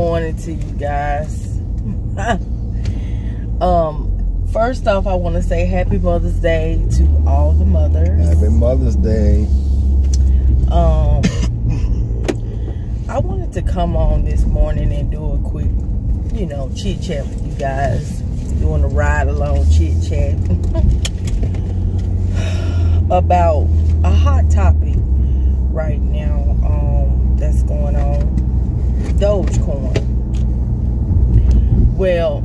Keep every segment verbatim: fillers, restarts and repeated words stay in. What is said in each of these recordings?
morning to you guys. um, first off, I want to say Happy Mother's Day to all the mothers. Happy Mother's Day. Um, I wanted to come on this morning and do a quick, you know, chit chat with you guys, doing a ride along chit chat about a hot topic right now um, that's going on. Dogecoin. Well,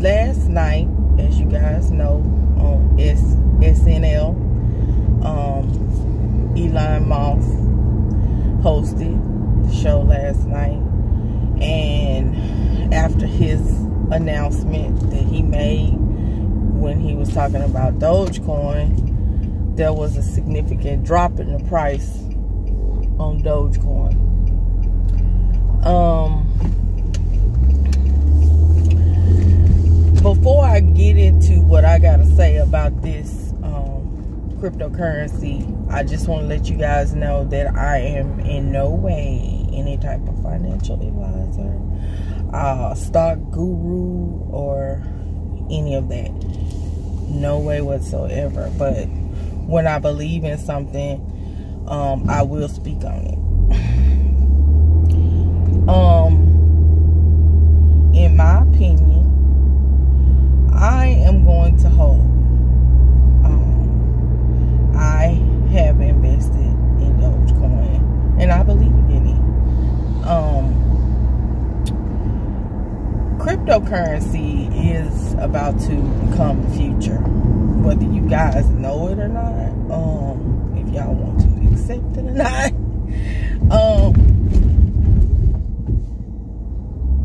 last night, as you guys know, on S SNL, um, Elon Musk hosted the show last night, and after his announcement that he made when he was talking about Dogecoin, there was a significant drop in the price on Dogecoin. Um, before I get into what I gotta say about this um, cryptocurrency, I just want to let you guys know that I am in no way any type of financial advisor, uh, stock guru, or any of that. No way whatsoever. But when I believe in something, um, I will speak on it. Um, in my opinion, I am going to hold. Um, I have invested in Dogecoin, and I believe in it. Um, cryptocurrency is about to become the future, whether you guys know it or not. Um, if y'all want to accept it or not. um.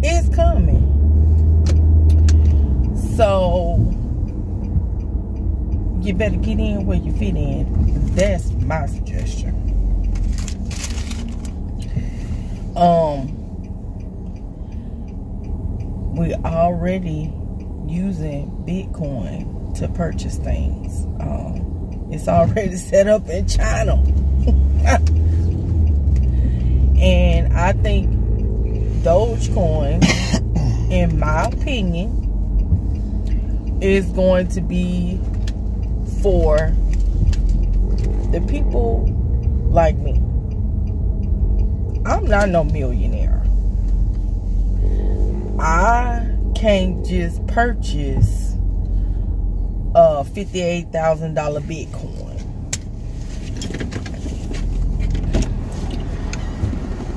It's coming. So you better get in where you fit in. That's my suggestion. Um we're already using Bitcoin to purchase things. Um it's already set up in China. And I think Dogecoin, in my opinion, is going to be for the people like me. I'm not no millionaire. I can't just purchase a fifty-eight thousand dollar Bitcoin.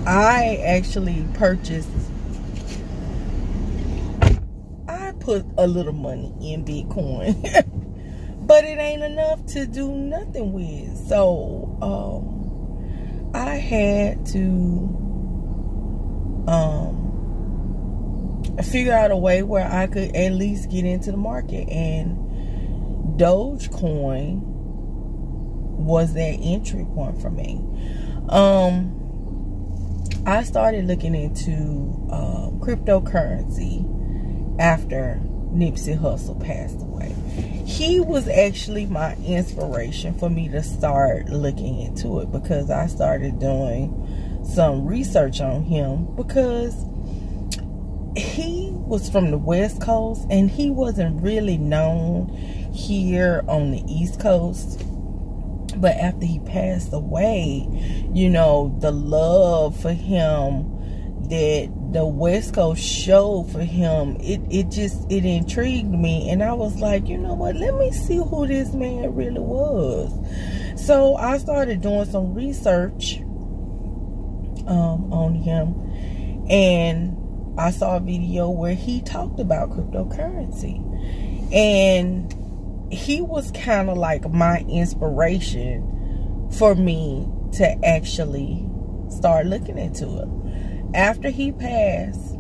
I actually purchased, I put a little money in Bitcoin, but it ain't enough to do nothing with. So, um, I had to, um, figure out a way where I could at least get into the market, and Dogecoin was that entry point for me. Um, I started looking into uh, cryptocurrency after Nipsey Hussle passed away. He was actually my inspiration for me to start looking into it, because I started doing some research on him, because he was from the West Coast and he wasn't really known here on the East Coast. But after he passed away, you know, the love for him that the West Coast showed for him, it, it just, it intrigued me. And I was like, you know what, let me see who this man really was. So I started doing some research um, on him. And I saw a video where he talked about cryptocurrency. And he was kind of like my inspiration for me to actually start looking into it. After he passed,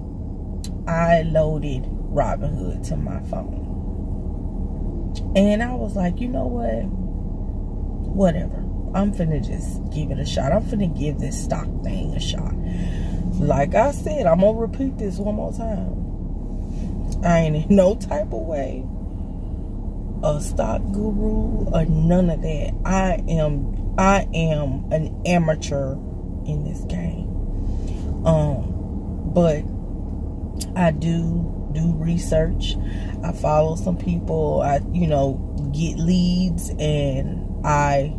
I loaded Robinhood to my phone. And I was like, you know what? Whatever. I'm finna just give it a shot. I'm finna give this stock thing a shot. Like I said, I'm gonna repeat this one more time. I ain't in no type of way a stock guru or none of that. I am I am an amateur in this game. Um But I do do research. I follow some people. I, you know, get leads, and I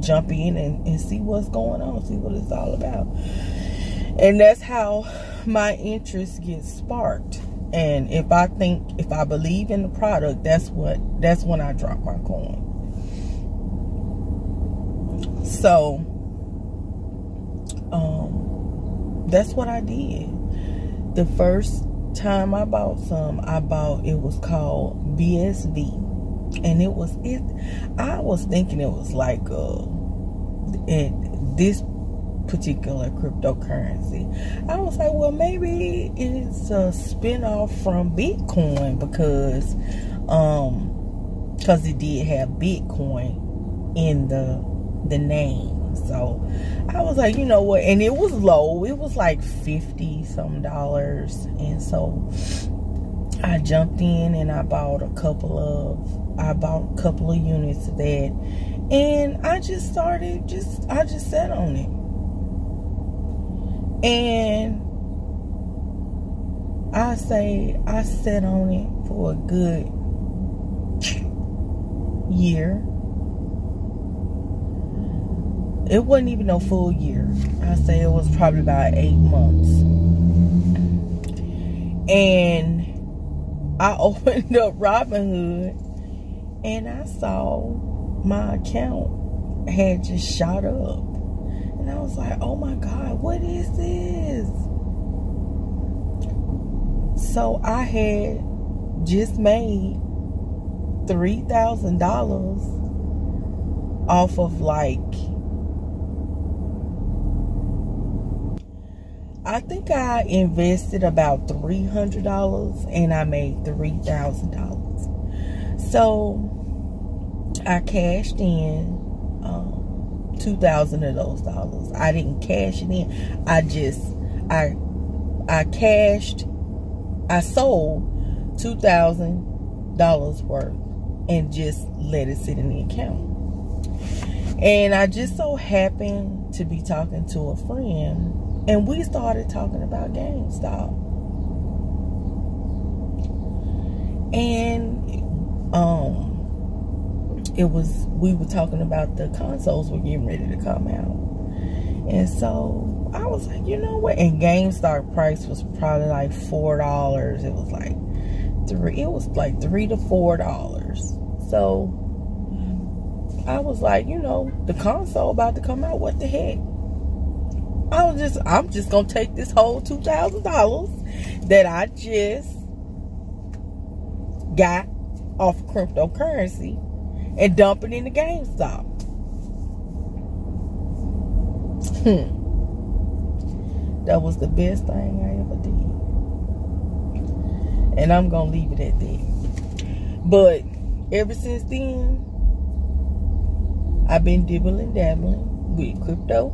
jump in and, and see what's going on, see what it's all about. And that's how my interest gets sparked. And if I think, if I believe in the product, that's what, that's when I drop my coin. So, um, that's what I did. The first time I bought some, I bought, it was called B S V. And it was, it, I was thinking it was like, uh, it, this particular cryptocurrency. I was like, well, maybe it's a spinoff from Bitcoin, because um because it did have Bitcoin in the the name. So I was like, you know what, and it was low, it was like fifty some dollars, and so I jumped in and I bought a couple of I bought a couple of units of that, and I just started just I just sat on it. And I say I sat on it for a good year. It wasn't even no full year. I say it was probably about eight months. And I opened up Robinhood, and I saw my account had just shot up. And I was like, oh my God, what is this? So I had just made three thousand dollars off of, like, I think I invested about three hundred dollars and I made three thousand dollars. So I cashed in um, two thousand of those dollars. I didn't cash it in. I just, I, I cashed, I sold two thousand dollars worth and just let it sit in the account. And I just so happened to be talking to a friend, and we started talking about GameStop. And, um, it was, we were talking about the consoles were getting ready to come out. And so I was like, you know what? And GameStop price was probably like four dollars. It was like three, it was like three to four dollars. So I was like, you know, the console about to come out, what the heck? I was just, I'm just gonna take this whole two thousand dollars that I just got off of cryptocurrency and dump it in the GameStop. Hmm. That was the best thing I ever did. And I'm going to leave it at that. But ever since then, I've been dibbling, dabbling with crypto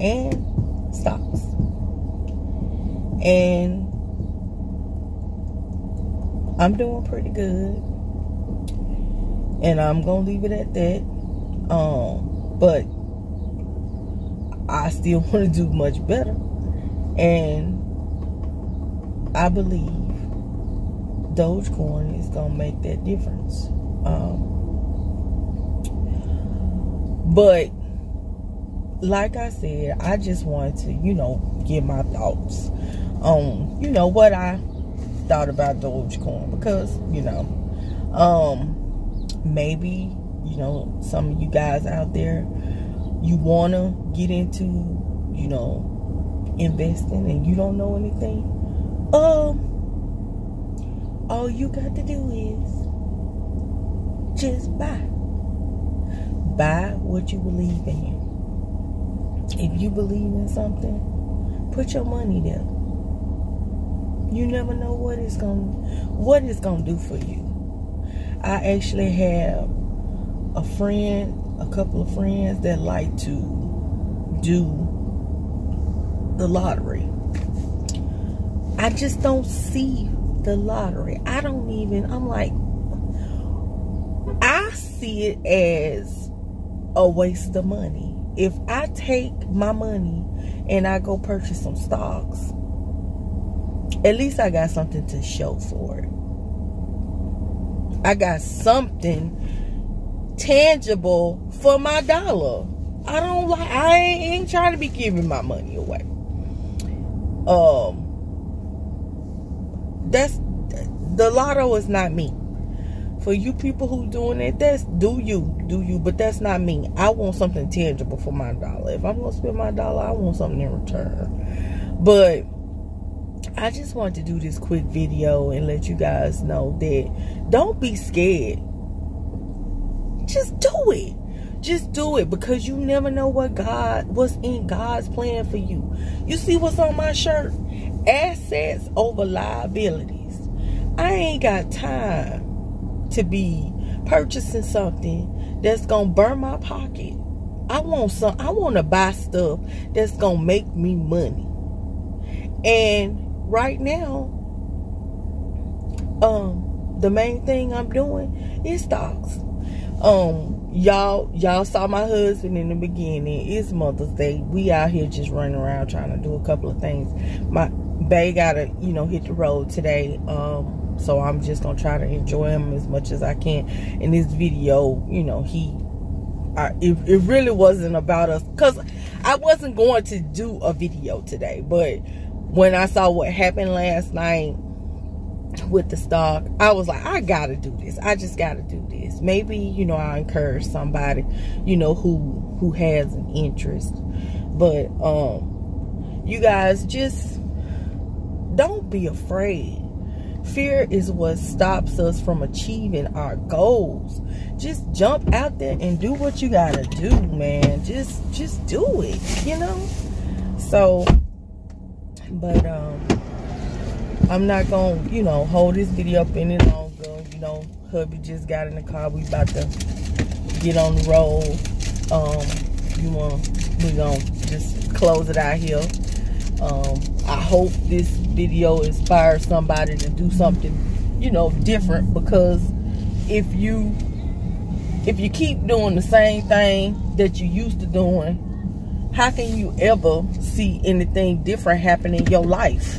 and stocks. And I'm doing pretty good. And I'm going to leave it at that. Um, but I still want to do much better. And I believe Dogecoin is going to make that difference. Um, but like I said, I just wanted to, you know, give my thoughts on, you know, what I thought about Dogecoin. Because, you know, um... maybe, you know, some of you guys out there, you want to get into, you know, investing, and you don't know anything. Um, all you got to do is just buy. Buy what you believe in. If you believe in something, put your money there. You never know what it's gonna, what it's gonna do for you. I actually have a friend, a couple of friends that like to do the lottery. I just don't see the lottery. I don't even, I'm like, I see it as a waste of money. If I take my money and I go purchase some stocks, at least I got something to show for it. I got something tangible for my dollar. I don't like, I ain't, ain't trying to be giving my money away. Um, that's, the lotto is not me. For you people who doing it, that's, do you, do you, but that's not me. I want something tangible for my dollar. If I'm gonna spend my dollar, I want something in return. But I just wanted to do this quick video and let you guys know that don't be scared. Just do it. Just do it, because you never know what God, what's in God's plan for you. You see what's on my shirt? Assets over liabilities. I ain't got time to be purchasing something that's gonna burn my pocket. I want some. I want to buy stuff that's gonna make me money. And right now, um, the main thing I'm doing is stocks. Um. Y'all, y'all saw my husband in the beginning. It's Mother's Day. We out here just running around trying to do a couple of things. My bae gotta, you know, hit the road today. Um, so I'm just gonna try to enjoy him as much as I can. In this video, you know, he, I, it, it really wasn't about us, cause I wasn't going to do a video today. But when I saw what happened last night with the stock, I was like, I gotta do this. I just gotta do this. Maybe, you know, I encourage somebody, you know, who who has an interest. But um you guys, just don't be afraid. Fear is what stops us from achieving our goals. Just jump out there and do what you gotta do, man. Just just do it, you know. So but um I'm not gonna, you know, hold this video up any longer. You know, hubby just got in the car. We about to get on the road. Um, you want, we gonna just close it out here. Um, I hope this video inspires somebody to do something, you know, different. Because if you, if you keep doing the same thing that you used to doing, how can you ever see anything different happen in your life?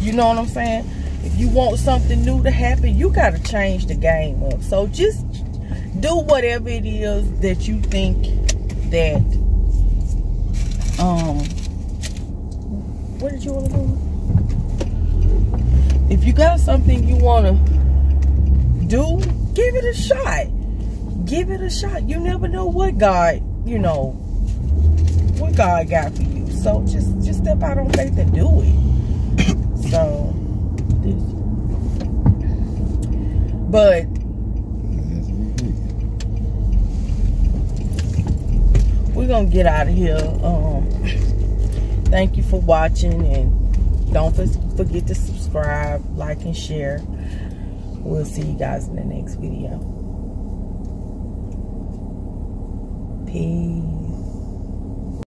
You know what I'm saying? If you want something new to happen, you got to change the game up. So just do whatever it is that you think that, um, what did you want to do? If you got something you want to do, give it a shot. Give it a shot. You never know what God, you know, what God got for you. So just, just step out on faith and do it. So, this. But we're gonna get out of here. Um, thank you for watching, and don't forget to subscribe, like, and share. We'll see you guys in the next video. Peace.